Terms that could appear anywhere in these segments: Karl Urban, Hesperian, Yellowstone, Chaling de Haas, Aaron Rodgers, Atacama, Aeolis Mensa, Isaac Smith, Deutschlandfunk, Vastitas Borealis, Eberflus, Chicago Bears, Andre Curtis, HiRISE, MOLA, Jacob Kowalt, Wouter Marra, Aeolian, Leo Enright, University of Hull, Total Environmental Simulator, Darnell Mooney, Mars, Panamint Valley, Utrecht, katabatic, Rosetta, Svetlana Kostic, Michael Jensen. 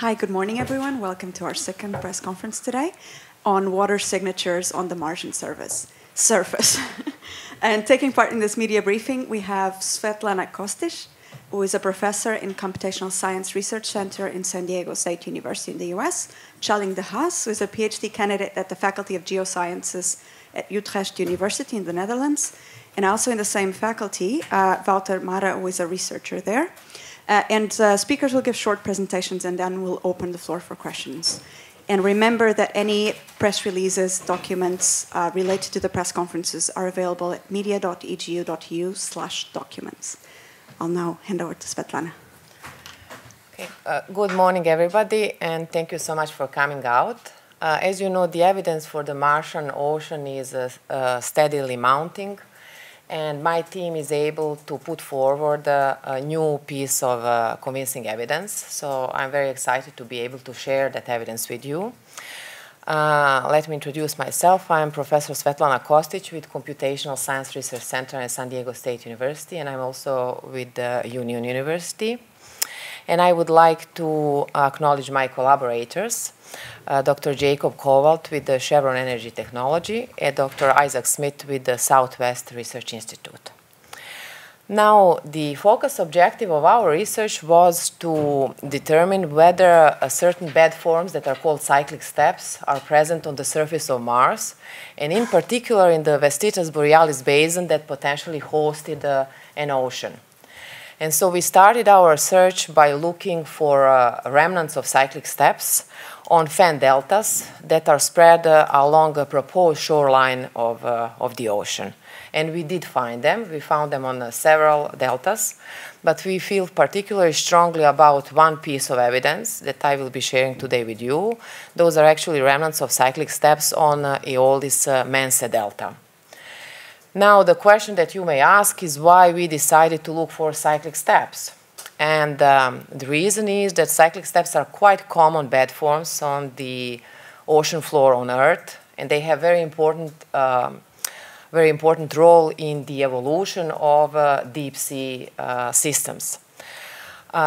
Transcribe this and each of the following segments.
Hi, good morning everyone. Welcome to our second press conference today on water signatures on the Martian surface. And taking part in this media briefing, we have Svetlana Kostic, who is a professor in Computational Science Research Center in San Diego State University in the US, Chaling de Haas, who is a PhD candidate at the Faculty of Geosciences at Utrecht University in the Netherlands, and also in the same faculty, Wouter Marra, who is a researcher there. Speakers will give short presentations, and then we'll open the floor for questions. And remember that any press releases, documents related to the press conferences are available at media.egu.eu/documents. I'll now hand over to Svetlana. Okay. Good morning, everybody, and thank you so much for coming out. As you know, the evidence for the Martian ocean is steadily mounting, and my team is able to put forward a new piece of convincing evidence. So I'm very excited to be able to share that evidence with you. Let me introduce myself. I'm Professor Svetlana Kostic with Computational Science Research Center at San Diego State University, and I'm also with Union University. And I would like to acknowledge my collaborators, Dr. Jacob Kowalt with the Chevron Energy Technology, and Dr. Isaac Smith with the Southwest Research Institute. Now, the focus objective of our research was to determine whether certain bed forms that are called cyclic steps are present on the surface of Mars, and in particular in the Vastitas Borealis basin that potentially hosted an ocean. And so we started our search by looking for remnants of cyclic steps on fan deltas that are spread along a proposed shoreline of the ocean. And we did find them. We found them on several deltas, but we feel particularly strongly about one piece of evidence that I will be sharing today with you. Those are actually remnants of cyclic steps on Aeolis Mensa delta. Now, the question that you may ask is why we decided to look for cyclic steps. And the reason is that cyclic steps are quite common bed forms on the ocean floor on Earth, and they have very important role in the evolution of deep-sea systems.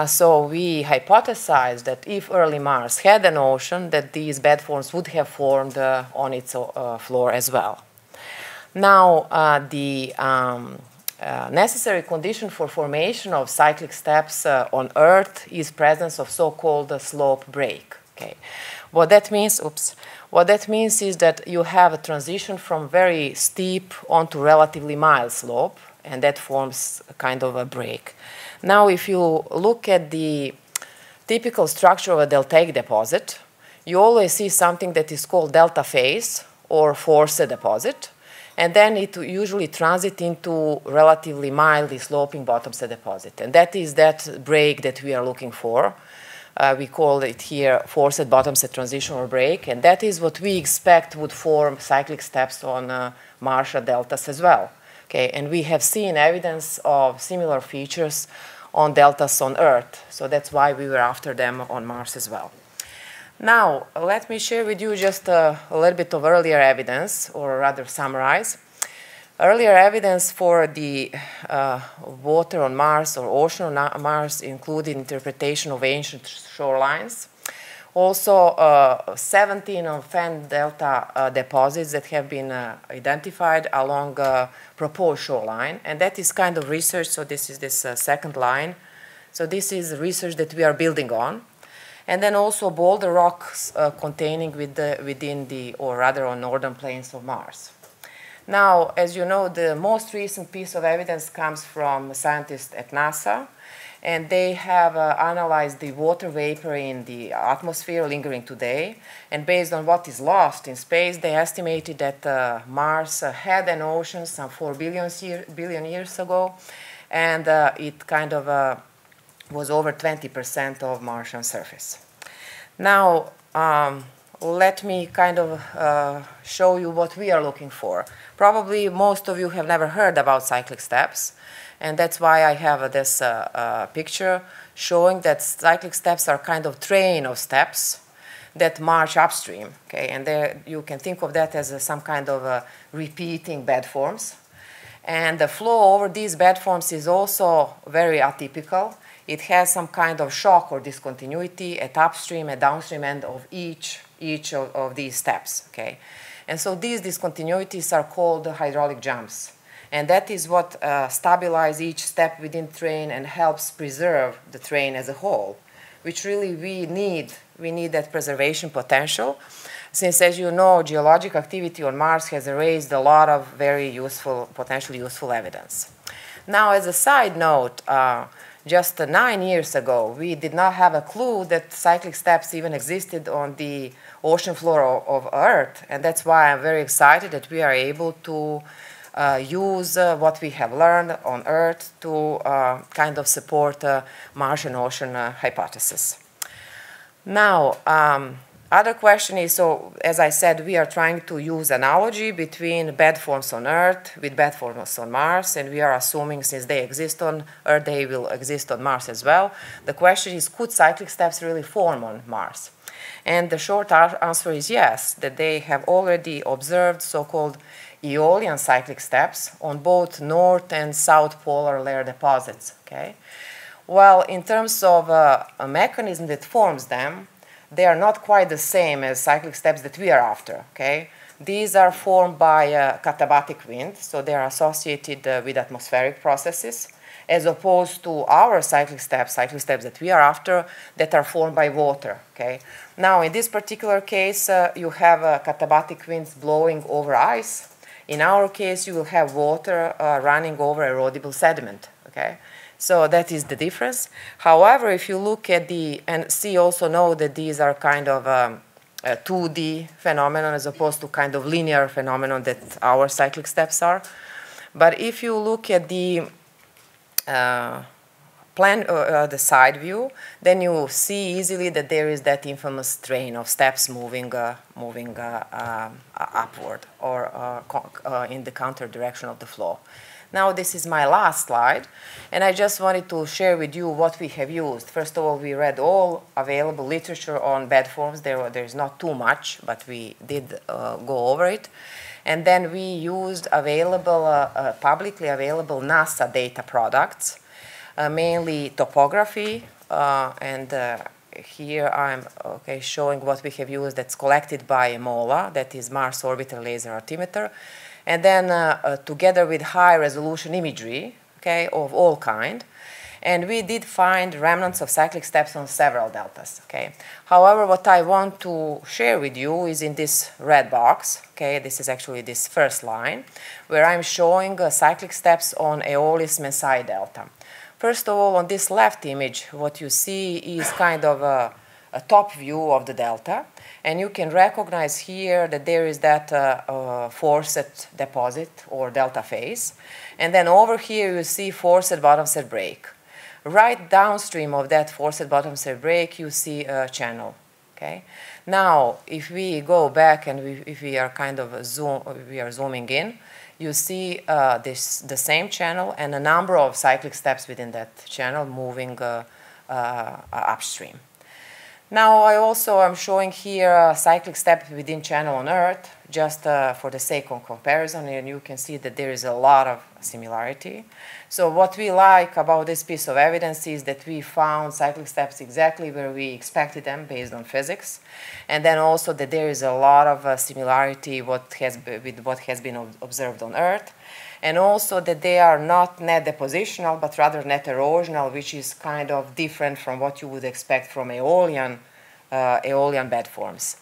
So we hypothesized that if early Mars had an ocean, that these bed forms would have formed on its floor as well. Now, the necessary condition for formation of cyclic steps on Earth is presence of so-called slope break. Okay, what that means is that you have a transition from very steep onto relatively mild slope, and that forms a kind of a break. Now, if you look at the typical structure of a deltaic deposit, you always see something that is called delta phase or fossa deposit. And then it usually transits into relatively mildly sloping bottoms of deposit. And that is that break that we are looking for. We call it here forced bottoms at transitional break. And that is what we expect would form cyclic steps on Martian deltas as well. Okay? And we have seen evidence of similar features on deltas on Earth. So that's why we were after them on Mars as well. Now, let me share with you just a little bit of earlier evidence, or rather summarize. Earlier evidence for the water on Mars or ocean on Mars included interpretation of ancient shorelines. Also, 17 of fan delta deposits that have been identified along proposed shoreline. And that is kind of research, so this is this second line. So this is research that we are building on. And then also boulder rocks containing on northern plains of Mars. Now, as you know, the most recent piece of evidence comes from scientists at NASA, and they have analyzed the water vapor in the atmosphere lingering today. And based on what is lost in space, they estimated that Mars had an ocean some 4 billion years ago, and it kind of was over 20% of Martian surface. Now, let me kind of show you what we are looking for. Probably most of you have never heard about cyclic steps, and that's why I have this picture showing that cyclic steps are kind of train of steps that march upstream. Okay? And there you can think of that as some kind of repeating bed forms. And the flow over these bed forms is also very atypical. It has some kind of shock or discontinuity at upstream, at downstream end of each of these steps. Okay? And so these discontinuities are called hydraulic jumps. And that is what stabilizes each step within train and helps preserve the train as a whole, which really we need. We need that preservation potential, since, as you know, geologic activity on Mars has raised a lot of very useful, potentially useful evidence. Now, as a side note, just 9 years ago, we did not have a clue that cyclic steps even existed on the ocean floor of Earth, and that's why I'm very excited that we are able to use what we have learned on Earth to kind of support Martian ocean hypothesis. Now, other question is, so as I said, we are trying to use analogy between bed forms on Earth with bed forms on Mars, and we are assuming since they exist on Earth, they will exist on Mars as well. The question is, could cyclic steps really form on Mars? And the short answer is yes, that they have already observed so-called Aeolian cyclic steps on both north and south polar layer deposits. Okay? Well, in terms of a mechanism that forms them, they are not quite the same as cyclic steps that we are after, okay? These are formed by katabatic wind, so they are associated with atmospheric processes, as opposed to our cyclic steps that we are after, that are formed by water, okay? Now, in this particular case, you have katabatic winds blowing over ice. In our case, you will have water running over erodible sediment, okay? So that is the difference. However, if you look at the, and see also know that these are kind of a 2D phenomenon as opposed to kind of linear phenomenon that our cyclic steps are. But if you look at the the side view, then you will see easily that there is that infamous train of steps moving, upward or in the counter direction of the flow. Now, this is my last slide, and I just wanted to share with you what we have used. First of all, we read all available literature on bed forms. There's not too much, but we did go over it. And then we used available, publicly available NASA data products, mainly topography, and here I'm showing what we have used that's collected by MOLA, that is Mars Orbital Laser Altimeter. And then together with high-resolution imagery, okay, of all kind, and we did find remnants of cyclic steps on several deltas, okay. However, what I want to share with you is in this red box, okay, this is actually this first line, where I'm showing cyclic steps on Aeolis Mensa delta. First of all, on this left image, what you see is kind of a top view of the delta, and you can recognize here that there is that forced deposit or delta phase. And then over here you see forced bottom-set break. Right downstream of that forced bottom-set break you see a channel. Okay? Now if we go back and if we are zooming in, you see the same channel and a number of cyclic steps within that channel moving upstream. Now, I also am showing here a cyclic step within channel on Earth, just for the sake of comparison, and you can see that there is a lot of similarity. So what we like about this piece of evidence is that we found cyclic steps exactly where we expected them based on physics, and then also that there is a lot of similarity with what has been observed on Earth, and also that they are not net depositional, but rather net erosional, which is kind of different from what you would expect from Aeolian bed forms.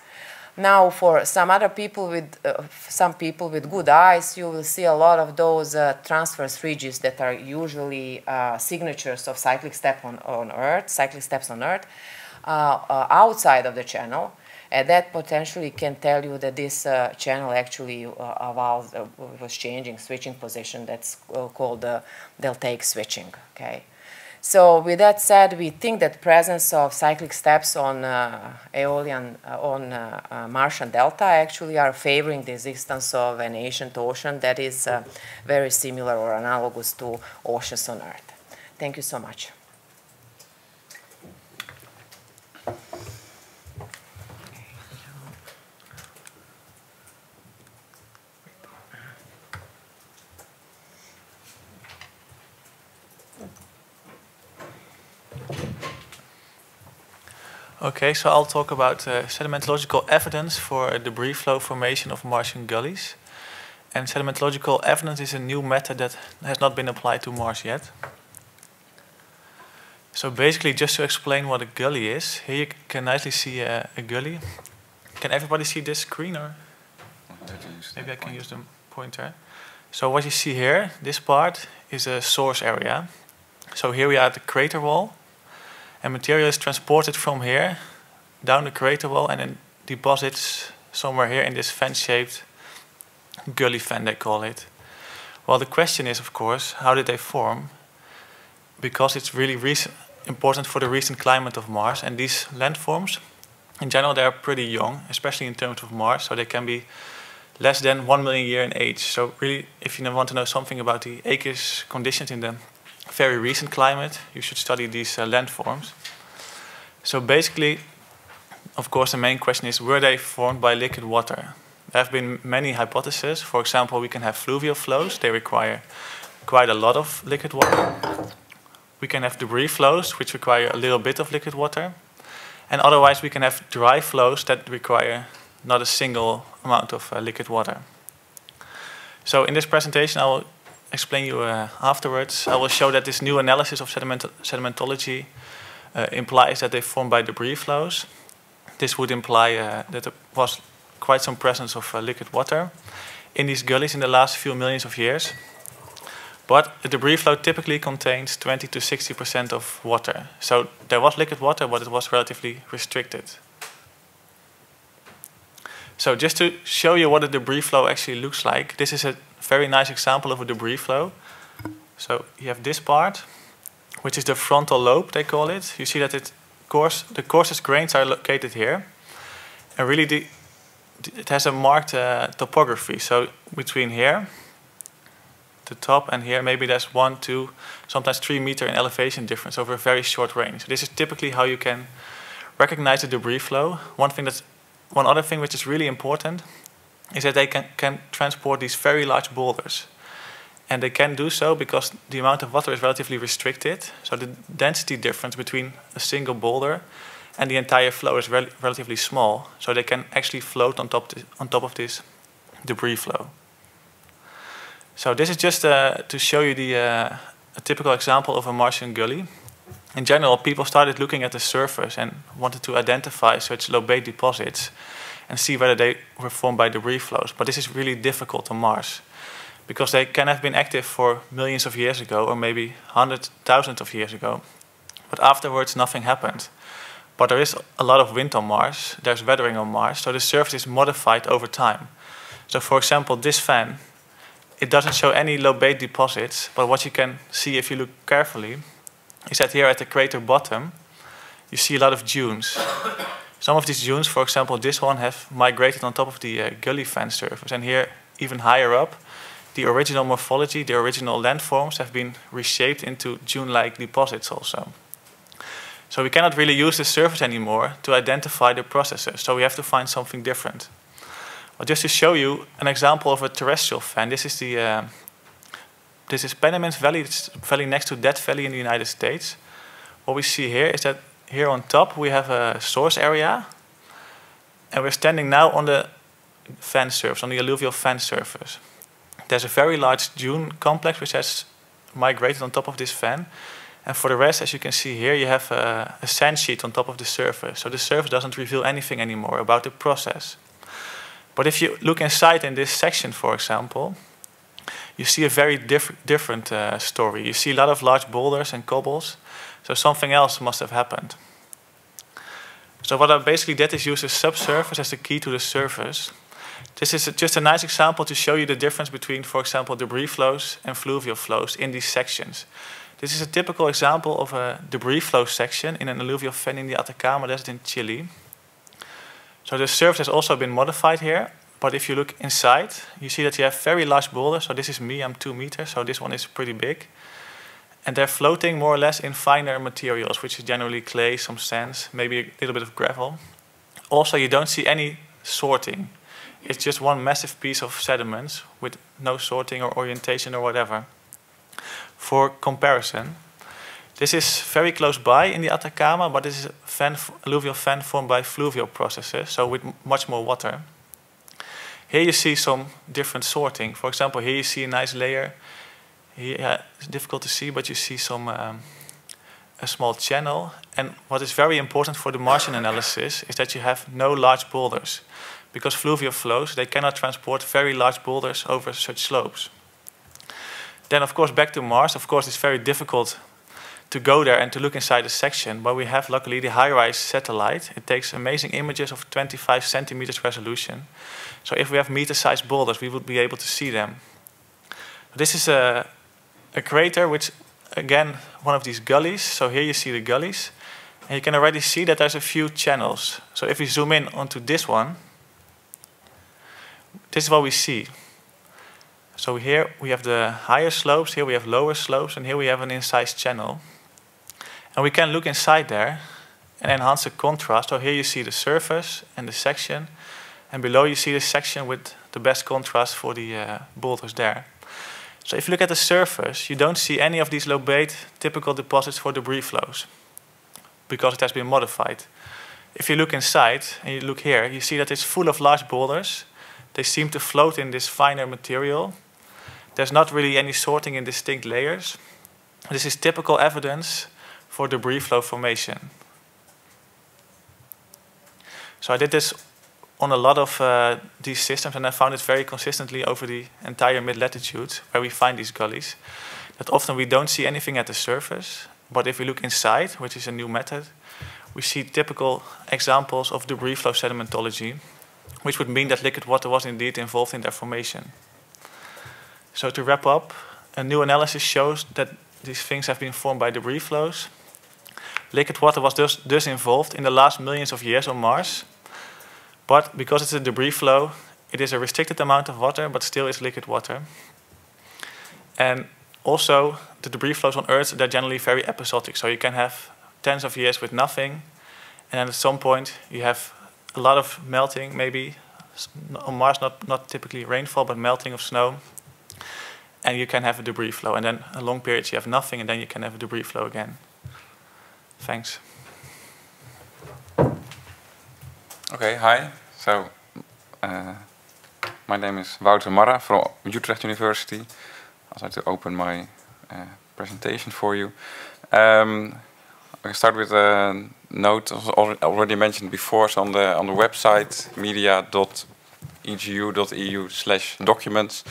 Now, for some people with good eyes, you will see a lot of those transverse ridges that are usually signatures of cyclic step on Earth, cyclic steps on Earth, outside of the channel. And that potentially can tell you that this channel actually was changing, switching position. That's called deltaic switching. Okay. So with that said, we think that presence of cyclic steps on Martian delta actually are favoring the existence of an ancient ocean that is very similar or analogous to oceans on Earth. Thank you so much. Okay, so I'll talk about sedimentological evidence for debris flow formation of Martian gullies. And sedimentological evidence is a new method that has not been applied to Mars yet. So basically, just to explain what a gully is, here you can nicely see a gully. Can everybody see this screen? Or maybe I can use the pointer. So what you see here, this part, is a source area. So here we are at the crater wall. And material is transported from here down the crater wall and then deposits somewhere here in this fan-shaped gully fan, they call it. Well, the question is, of course, how did they form? Because it's really important for the recent climate of Mars. And these landforms, in general, they are pretty young, especially in terms of Mars. So they can be less than 1 million years in age. So really, if you want to know something about the aqueous conditions in the very recent climate, you should study these landforms. So basically, of course, the main question is, were they formed by liquid water? There have been many hypotheses. For example, we can have fluvial flows. They require quite a lot of liquid water. We can have debris flows, which require a little bit of liquid water. And otherwise, we can have dry flows that require not a single amount of liquid water. So in this presentation, I will explain you afterwards. I will show that this new analysis of sedimentology implies that they form by debris flows. This would imply that there was quite some presence of liquid water in these gullies in the last few millions of years. But a debris flow typically contains 20 to 60% of water. So there was liquid water, but it was relatively restricted. So just to show you what a debris flow actually looks like, this is a very nice example of a debris flow. So you have this part, which is the frontal lobe, they call it. You see that the coarsest grains are located here. And really, it has a marked topography. So between here, the top, and here, maybe there's 1, 2, sometimes 3 meters in elevation difference over a very short range. So this is typically how you can recognize a debris flow. One other thing which is really important is that they can transport these very large boulders. And they can do so because the amount of water is relatively restricted. So the density difference between a single boulder and the entire flow is relatively small. So they can actually float on top of this debris flow. So this is just to show you a typical example of a Martian gully. In general, people started looking at the surface and wanted to identify such lobate deposits and see whether they were formed by debris flows. But this is really difficult on Mars because they can have been active for millions of years ago or maybe hundreds, thousands of years ago. But afterwards, nothing happened. But there is a lot of wind on Mars. There's weathering on Mars. So the surface is modified over time. So for example, this fan, it doesn't show any lobate deposits. But what you can see if you look carefully is that here at the crater bottom, you see a lot of dunes. Some of these dunes, for example, this one, have migrated on top of the gully fan surface. And here, even higher up, the original morphology, the original landforms have been reshaped into dune-like deposits also. So we cannot really use the surface anymore to identify the processes. So we have to find something different. Well, just to show you an example of a terrestrial fan, this is Panamint Valley. It's a valley next to Death Valley in the United States. What we see here is that here on top, we have a source area. And we're standing now on the fan surface, on the alluvial fan surface. There's a very large dune complex which has migrated on top of this fan. And for the rest, as you can see here, you have a sand sheet on top of the surface. So the surface doesn't reveal anything anymore about the process. But if you look inside in this section, for example, you see a very different story. You see a lot of large boulders and cobbles. So something else must have happened. So what I basically did is use the subsurface as the key to the surface. This is just a nice example to show you the difference between, for example, debris flows and fluvial flows in these sections. This is a typical example of a debris flow section in an alluvial fan in the Atacama Desert in Chile. So the surface has also been modified here. But if you look inside, you see that you have very large boulders. So this is me, I'm 2 meters, so this one is pretty big. And they're floating more or less in finer materials, which is generally clay, some sands, maybe a little bit of gravel. Also, you don't see any sorting. It's just one massive piece of sediments with no sorting or orientation or whatever. For comparison, This is very close by in the Atacama, but this is alluvial fan formed by fluvial processes, so with much more water. Here you see some different sorting. For example, here you see a nice layer. Here, it's difficult to see, but you see some a small channel. And what is very important for the Martian analysis is that you have no large boulders, because fluvial flows, they cannot transport very large boulders over such slopes. Then, of course, back to Mars. Of course, it's very difficult to go there and to look inside the section, but we have, luckily, the HiRISE satellite. It takes amazing images of 25 centimeters resolution. So if we have meter-sized boulders, we would be able to see them. This is a crater, which, again, one of these gullies. So here you see the gullies. And you can already see that there's a few channels. So if we zoom in onto this one, this is what we see. So here we have the higher slopes, here we have lower slopes, and here we have an incised channel. And we can look inside there and enhance the contrast. So here you see the surface and the section. And below you see the section with the best contrast for the boulders there. So if you look at the surface, you don't see any of these lobate typical deposits for debris flows, because it has been modified. If you look inside and you look here, you see that it's full of large boulders. They seem to float in this finer material. There's not really any sorting in distinct layers. This is typical evidence for debris flow formation. So I did this on a lot of these systems, and I found it very consistently over the entire mid-latitude where we find these gullies, that often we don't see anything at the surface, but if we look inside, which is a new method, we see typical examples of debris flow sedimentology, which would mean that liquid water was indeed involved in their formation. So to wrap up, a new analysis shows that these things have been formed by debris flows. Liquid water was thus involved in the last millions of years on Mars. But because it's a debris flow, it is a restricted amount of water, but still it's liquid water. And also, the debris flows on Earth, they're generally very episodic. So you can have tens of years with nothing, and then at some point you have a lot of melting, maybe on Mars, not typically rainfall, but melting of snow. And you can have a debris flow. And then a long period you have nothing, and then you can have a debris flow again. Thanks. Okay, hi. So, my name is Wouter Marra from Utrecht University. I'd like to open my presentation for you. I can start with a note already mentioned before. So on the website media.egu.eu/documents,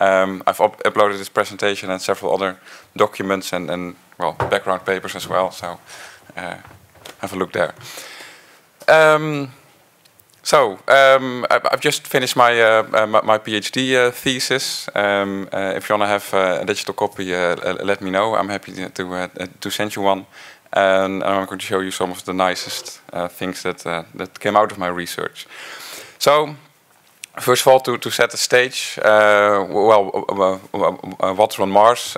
I've uploaded this presentation and several other documents and well, background papers as well. So have a look there. I've just finished my my PhD thesis. If you want to have a digital copy, let me know. I'm happy to send you one. And I'm going to show you some of the nicest things that came out of my research. So, first of all, to set the stage, water on Mars,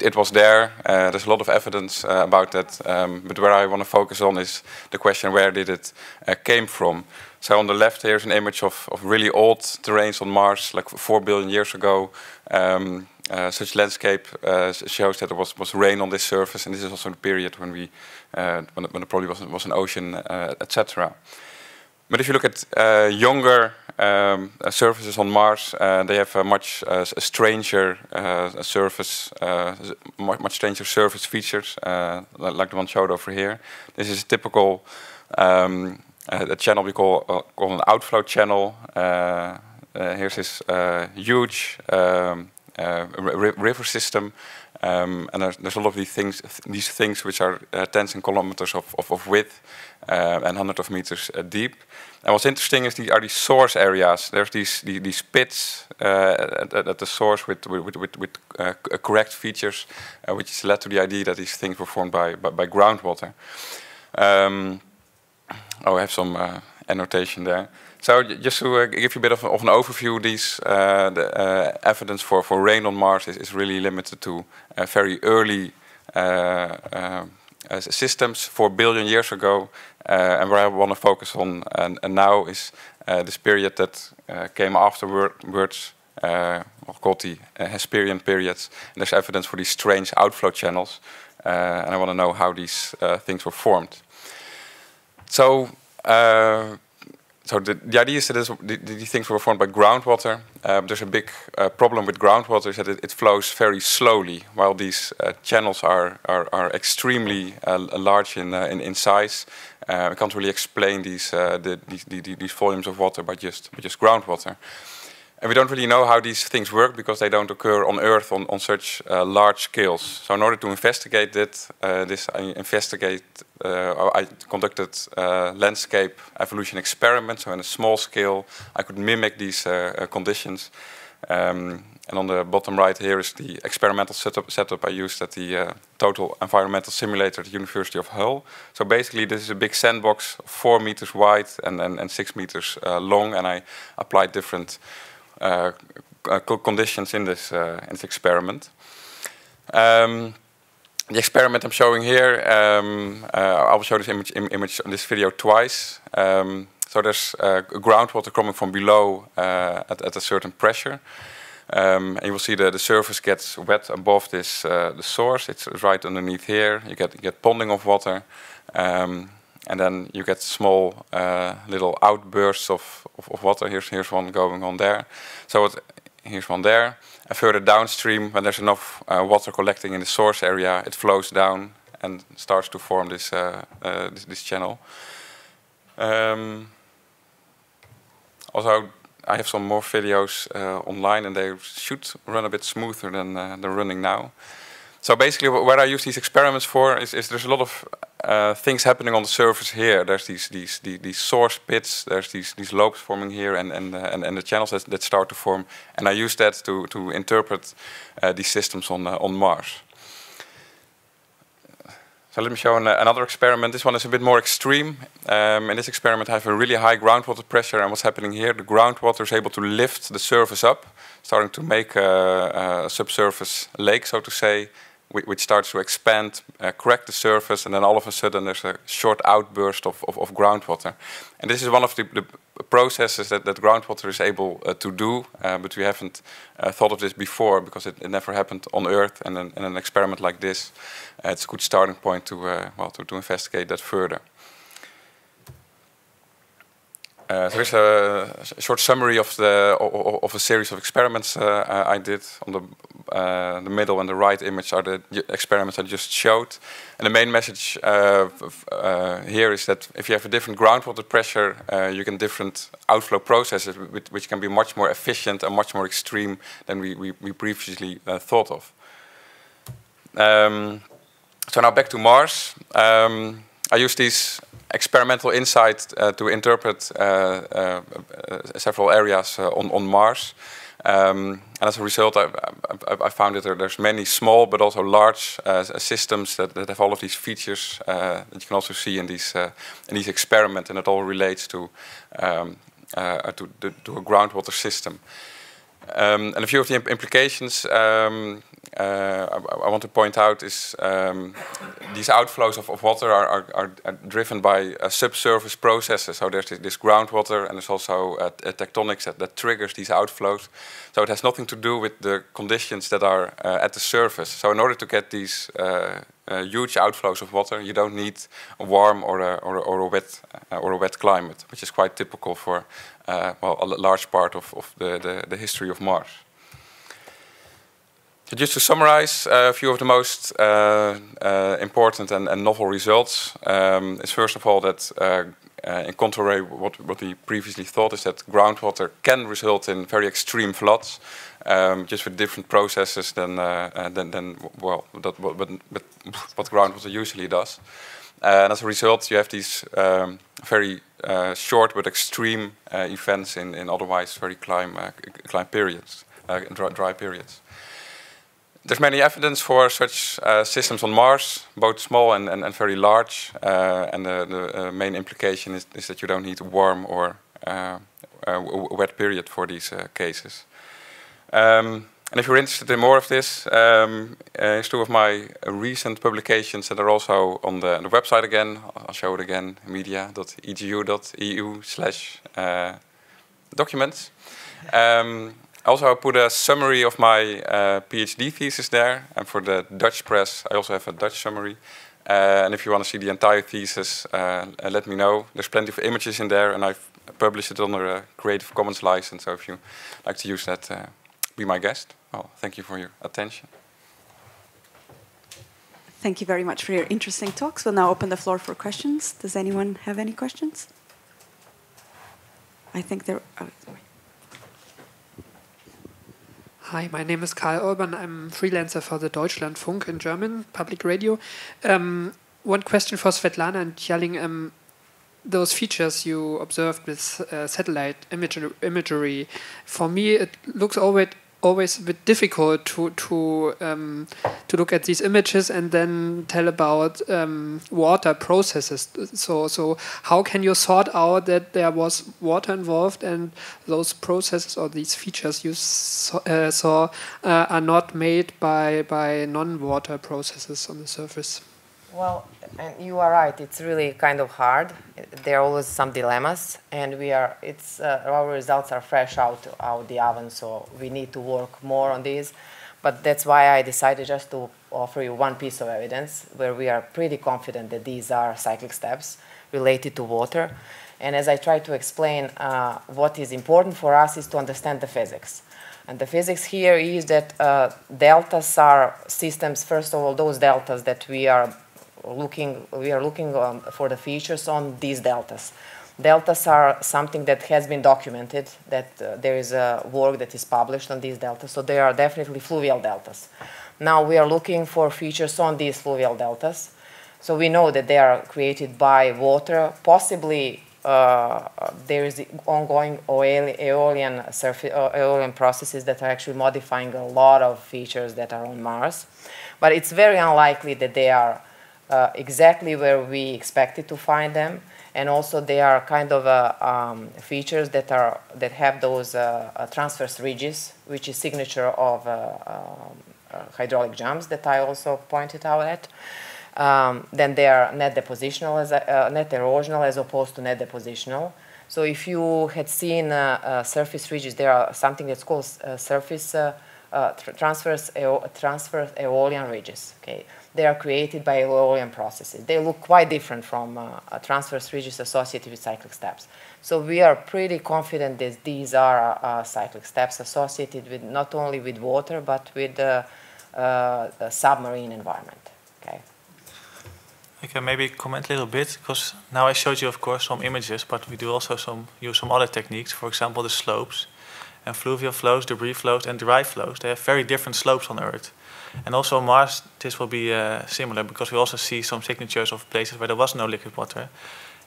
it was there. There's a lot of evidence about that, but where I want to focus on is the question, where did it came from? So on the left here is an image of really old terrains on Mars, like 4 billion years ago. Such landscape shows that there was rain on this surface, and this is also the period when it probably was an ocean, etc. But if you look at younger surfaces on Mars, they have a much stranger surface, much stranger surface features, like the one showed over here. This is a typical channel we call an outflow channel. Here's this huge river system, and there's a lot of these things which are tens and kilometers of width and hundreds of meters deep. And what's interesting is these source areas. There's these pits at the source with correct features, which led to the idea that these things were formed by groundwater. I have some annotation there. So just to give you a bit of an overview, these the evidence for rain on Mars is really limited to very early systems 4 billion years ago. And where I want to focus on and now is this period that came afterwards, called the Hesperian periods. And there's evidence for these strange outflow channels. and I want to know how these things were formed. So, so the idea is that these things were formed by groundwater. There's a big problem with groundwater is that it flows very slowly, while these channels are extremely large in size. I can't really explain these volumes of water by just groundwater. And we don't really know how these things work because they don't occur on Earth on such large scales. So in order to investigate that, I conducted landscape evolution experiments. So on a small scale, I could mimic these conditions. And on the bottom right here is the experimental setup I used at the Total Environmental Simulator at the University of Hull. So basically this is a big sandbox, 4 meters wide and 6 meters long, and I applied different conditions in this experiment. The experiment I'm showing here, I will show this image on this video twice. So there's groundwater coming from below at a certain pressure, and you will see that the surface gets wet above this the source. It's right underneath here. You get ponding of water, and then you get small little outbursts of water. Here's one going on there. So here's one there. And further downstream, when there's enough water collecting in the source area, it flows down and starts to form this this channel. Also, I have some more videos online, and they should run a bit smoother than they're running now. So basically, what I use these experiments for is there's a lot of things happening on the surface here. There's these source pits. There's these lobes forming here, and the channels that start to form. And I use that to interpret these systems on Mars. So let me show another experiment. This one is a bit more extreme. In this experiment I have a really high groundwater pressure, and what's happening here, the groundwater is able to lift the surface up, starting to make a subsurface lake, so to say, which starts to expand, crack the surface, and then all of a sudden there's a short outburst of groundwater. And this is one of the processes that groundwater is able to do, but we haven't thought of this before because it never happened on Earth. And in an experiment like this, it's a good starting point to investigate that further. So here's a short summary of a series of experiments I did. On the middle and the right image are the experiments I just showed. And the main message here is that if you have a different groundwater pressure, you can different outflow processes, which can be much more efficient and much more extreme than we previously thought of. So now back to Mars. I use these experimental insight to interpret several areas on Mars. And as a result, I found that there's many small but also large systems that have all of these features that you can also see in these experiments, and it all relates to a groundwater system. And a few of the implications I want to point out is these outflows of water are driven by subsurface processes. So there's this groundwater, and there's also tectonics that triggers these outflows. So it has nothing to do with the conditions that are at the surface. So in order to get these huge outflows of water, you don't need a warm or a wet climate, which is quite typical for a large part of the history of Mars. So just to summarize a few of the most important and novel results, is first of all that in contrary what we previously thought, is that groundwater can result in very extreme floods, just with different processes than what groundwater usually does. And as a result, you have these very short but extreme events in otherwise very dry periods. There's many evidence for such systems on Mars, both small and very large. And the main implication is that you don't need a warm or a wet period for these cases. And if you're interested in more of this, here's two of my recent publications that are also on the website again. I'll show it again, media.egu.eu/documents. Also, I put a summary of my PhD thesis there. And for the Dutch press, I also have a Dutch summary. And if you want to see the entire thesis, let me know. There's plenty of images in there, and I've published it under a Creative Commons license. So if you like to use that, be my guest. Well, thank you for your attention. Thank you very much for your interesting talks. We'll now open the floor for questions. Does anyone have any questions? I think there... Oh, sorry. Hi, my name is Karl Urban. I'm a freelancer for the Deutschlandfunk in German, public radio. One question for Svetlana and Chaling. Those features you observed with satellite imagery, for me it looks always a bit difficult to look at these images and then tell about water processes. So how can you sort out that there was water involved and those processes or these features you saw are not made by non-water processes on the surface? Well, and you are right. It's really kind of hard. There are always some dilemmas, and we are. It's our results are fresh out the oven, so we need to work more on these. But that's why I decided just to offer you one piece of evidence where we are pretty confident that these are cyclic steps related to water. And as I try to explain, what is important for us is to understand the physics. And the physics here is that deltas are systems. First of all, those deltas that we are looking for the features on these deltas. Deltas are something that has been documented, that there is a work that is published on these deltas, so they are definitely fluvial deltas. Now we are looking for features on these fluvial deltas, so we know that they are created by water. Possibly there is the ongoing Aeolian processes that are actually modifying a lot of features that are on Mars, but it's very unlikely that they are exactly where we expected to find them, and also they are kind of features that have those transverse ridges, which is signature of hydraulic jumps that I also pointed out at. Then they are net depositional, net erosional as opposed to net depositional. So if you had seen surface ridges, there are something that's called surface transverse Aeolian ridges. Okay. They are created by Aeolian processes. They look quite different from transverse ridges associated with cyclic steps. So we are pretty confident that these are cyclic steps associated with not only with water, but with the submarine environment. Okay. I can maybe comment a little bit, because now I showed you, of course, some images, but we do also use some other techniques, for example, the slopes. And fluvial flows, debris flows, and dry flows, they have very different slopes on Earth. And also on Mars, this will be similar, because we also see some signatures of places where there was no liquid water.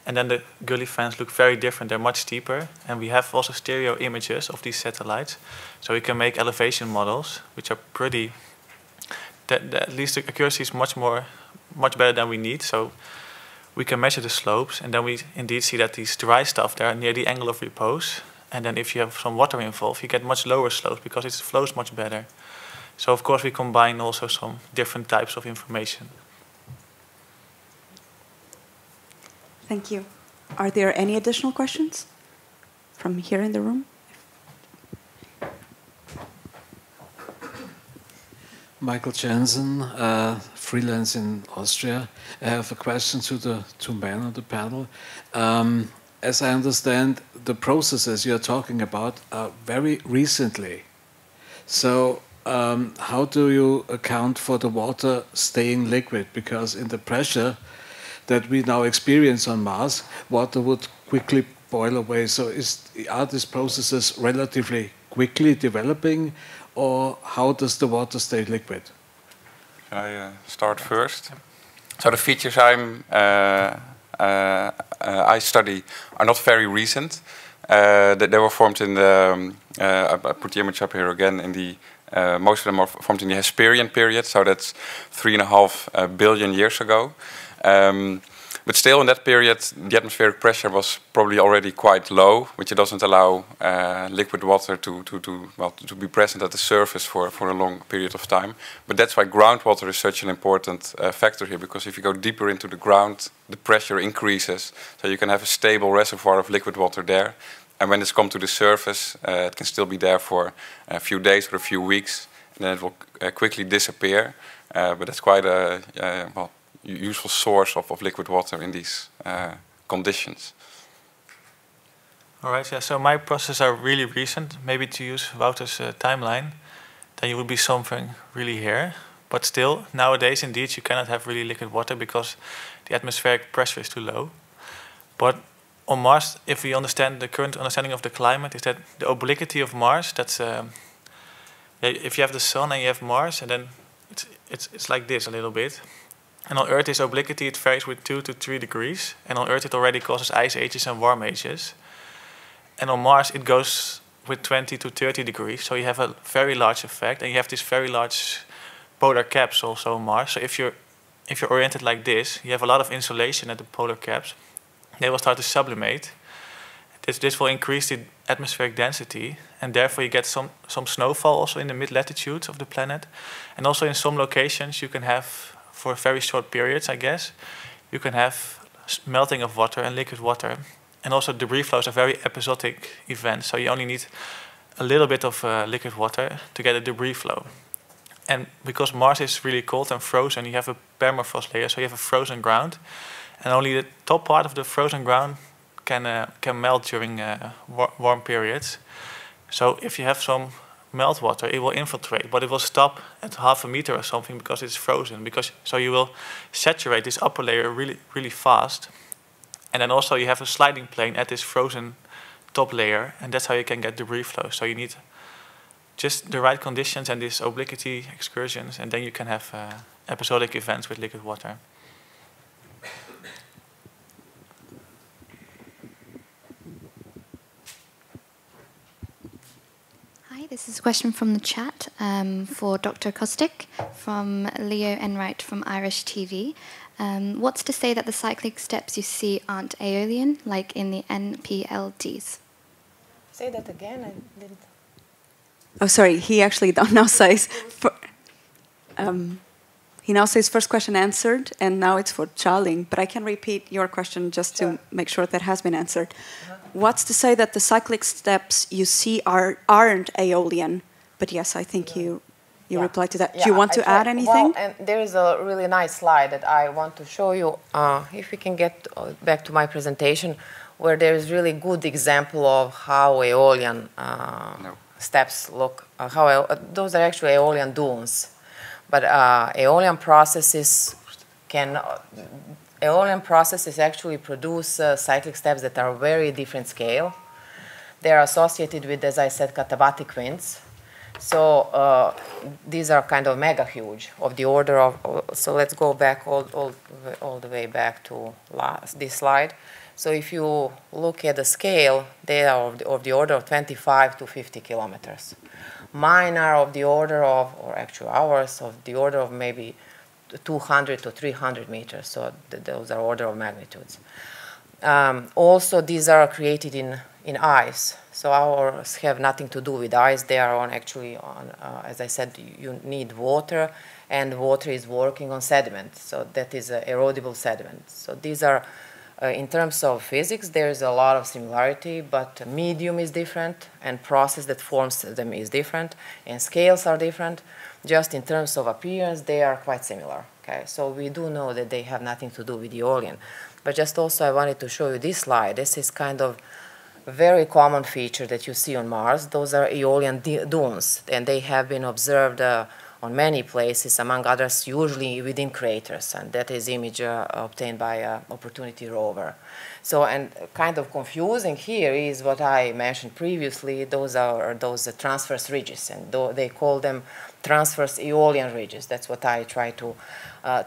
And then the gully fans look very different. They're much steeper. And we have also stereo images of these satellites. So we can make elevation models, which are pretty... At least the accuracy is much better than we need. So we can measure the slopes. And then we indeed see that these dry stuff, they're near the angle of repose. And then if you have some water involved, you get much lower slopes, because it flows much better. So, of course, we combine also some different types of information. Thank you. Are there any additional questions from here in the room? Michael Jensen, freelance in Austria. I have a question to the two men on the panel. As I understand, the processes you're talking about are very recently. So... how do you account for the water staying liquid? Because in the pressure that we now experience on Mars, water would quickly boil away. So are these processes relatively quickly developing, or how does the water stay liquid? Can I start first? So the features I study are not very recent. They were formed in the... I put the image up here again in the... most of them are formed in the Hesperian period, so that's 3.5 billion years ago. But still, in that period, the atmospheric pressure was probably already quite low, which doesn't allow liquid water to be present at the surface for a long period of time. But that's why groundwater is such an important factor here, because if you go deeper into the ground, the pressure increases, so you can have a stable reservoir of liquid water there. And when it's come to the surface, it can still be there for a few days or a few weeks, and then it will quickly disappear. But that's quite a well, useful source of liquid water in these conditions. All right, yeah, so my processes are really recent. Maybe to use Wouter's timeline, then you would be something really here. But still, nowadays, indeed, you cannot have really liquid water because the atmospheric pressure is too low. But on Mars, if we understand the current understanding of the climate, is that the obliquity of Mars, that's if you have the sun and you have Mars, and then it's like this a little bit. And on Earth, this obliquity, it varies with 2 to 3 degrees. And on Earth, it already causes ice ages and warm ages. And on Mars, it goes with 20 to 30 degrees. So you have a very large effect, and you have this very large polar caps also on Mars. So if you're oriented like this, you have a lot of insulation at the polar caps. They will start to sublimate. This will increase the atmospheric density, and therefore you get some snowfall also in the mid-latitudes of the planet. And also in some locations you can have, for very short periods I guess, you can have melting of water and liquid water. And also debris flows are very episodic events, so you only need a little bit of liquid water to get a debris flow. And because Mars is really cold and frozen, you have a permafrost layer, so you have a frozen ground. And only the top part of the frozen ground can melt during warm periods. So if you have some meltwater, it will infiltrate, but it will stop at 0.5 meter or something because it's frozen. So you will saturate this upper layer really, really fast. And then also you have a sliding plane at this frozen top layer, and that's how you can get debris flow. So you need just the right conditions and these obliquity excursions, and then you can have episodic events with liquid water. Hi, this is a question from the chat for Dr. Kostic from Leo Enright from Irish TV. What's to say that the cyclic steps you see aren't aeolian, like in the NPLDs? Say that again, I didn't... Oh, sorry. He actually now says, first question answered, and now it's for Chaling. But I can repeat your question just to make sure that has been answered. What's to say that the cyclic steps you see aren't Aeolian? But yes, I think you replied to that. Yeah, do you want to add anything? Well, and there is a really nice slide that I want to show you. If we can get back to my presentation, where there is really good example of how Aeolian. Steps look, those are actually Aeolian dunes, but Aeolian processes actually produce cyclic steps that are very different scale. They are associated with, as I said, katabatic winds. So these are kind of mega huge, of the order of, so let's go back all the way back to this slide. So if you look at the scale, they are of the order of 25 to 50 kilometers. Mine are of the order of, or actually ours, of the order of maybe 200 to 300 meters. So those are order of magnitudes. Also, these are created in ice. So ours have nothing to do with ice. They are actually on as I said, you need water, and water is working on sediment. So that is erodible sediment. So these are... in terms of physics, there is a lot of similarity, but medium is different, and process that forms them is different, and scales are different. Just in terms of appearance, they are quite similar. Okay, so we do know that they have nothing to do with the Aeolian. But just also I wanted to show you this slide. This is kind of a very common feature that you see on Mars. Those are Aeolian dunes, and they have been observed on many places, among others, usually within craters, and that is image obtained by Opportunity rover. So, and kind of confusing here is what I mentioned previously. Those are those transverse ridges, and they call them transverse Aeolian ridges. That's what I tried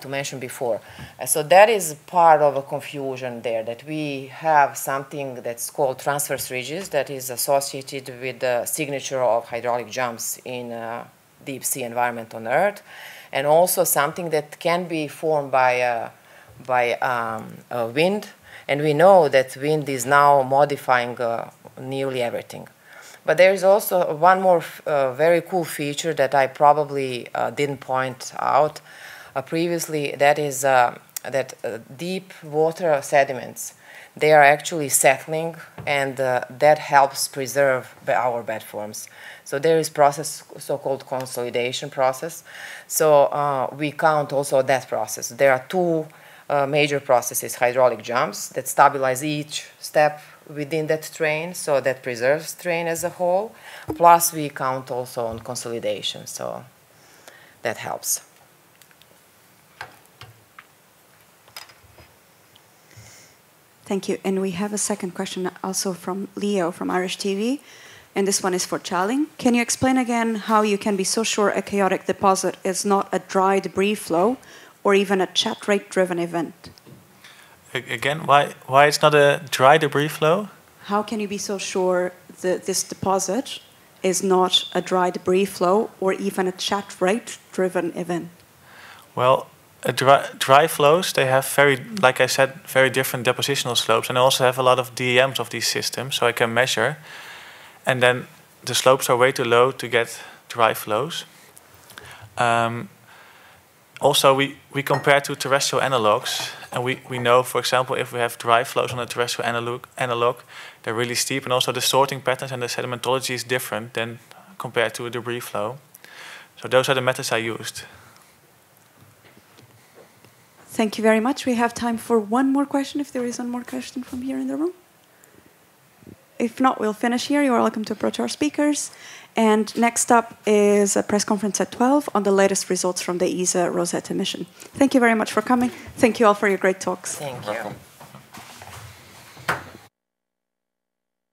to mention before. So that is part of a confusion there, that we have something that's called transverse ridges that is associated with the signature of hydraulic jumps in deep sea environment on Earth, and also something that can be formed by wind. And we know that wind is now modifying nearly everything. But there is also one more very cool feature that I probably didn't point out previously, that is that deep water sediments, they are actually settling and that helps preserve our bed forms. So there is process, so-called consolidation process. So we count also that process. There are two major processes, hydraulic jumps that stabilize each step within that terrain, so that preserves terrain as a whole. Plus we count also on consolidation, so that helps. Thank you. And we have a second question also from Leo from Irish TV. And this one is for Chaling. Can you explain again how you can be so sure a chaotic deposit is not a dry debris flow or even a chat rate driven event? Again, why it's not a dry debris flow? How can you be so sure that this deposit is not a dry debris flow or even a chat rate driven event? Well, dry flows, they have very, like I said, very different depositional slopes, and I also have a lot of DEMs of these systems, so I can measure. And then the slopes are way too low to get dry flows. Also, we compare to terrestrial analogs, and we know, for example, if we have dry flows on a terrestrial analog, they're really steep, and also the sorting patterns and the sedimentology is different than compared to a debris flow. So those are the methods I used. Thank you very much. We have time for one more question, if there is one more question from here in the room. If not, we'll finish here. You are welcome to approach our speakers. And next up is a press conference at 12 on the latest results from the ESA Rosetta mission. Thank you very much for coming. Thank you all for your great talks. Thank you.